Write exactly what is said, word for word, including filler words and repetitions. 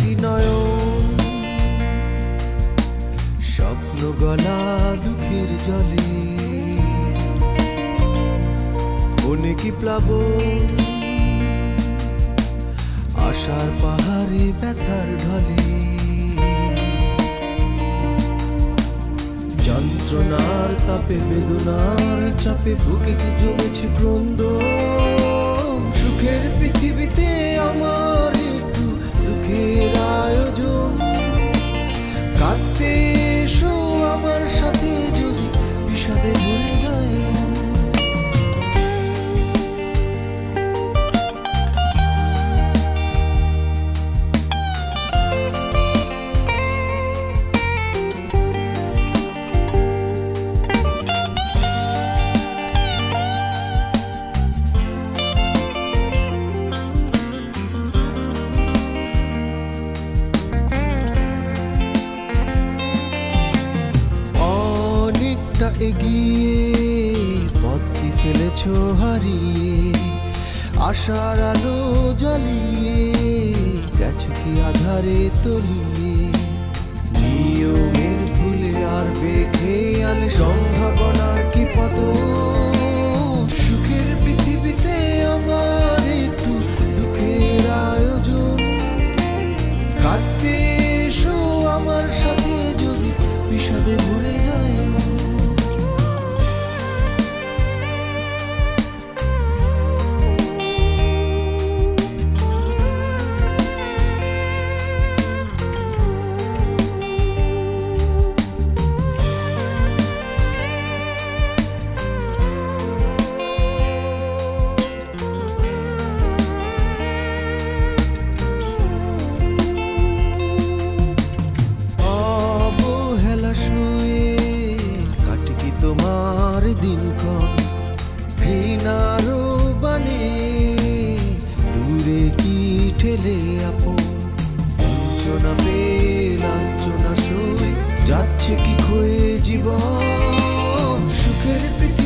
কি নয়ন স্বপ্ন গলা দুঃখের জলে মনে কি প্লাবন আশার পাহাড়ে ব্যথার ঢলে যন্ত্রণার তাপে বেদনার চাপে বুকে কি জমেছে ক্রন্দন সুখের পৃথিবীতে আমার आयोजन काटते शो आमार साथे जोदी विषादे भरे जाए आशार आलो जलिए गेছো কি আধারে তলিয়ে নিয়মের ভুলে আর বেখেয়াল সম্ভাবনার কি পতন সুখের পৃথিবীতে আমার একটু দুঃখের আয়োজন কাটতে এসো আমার সাথে যদি বিষাদে ভরে যায় মন जीवन सुखेर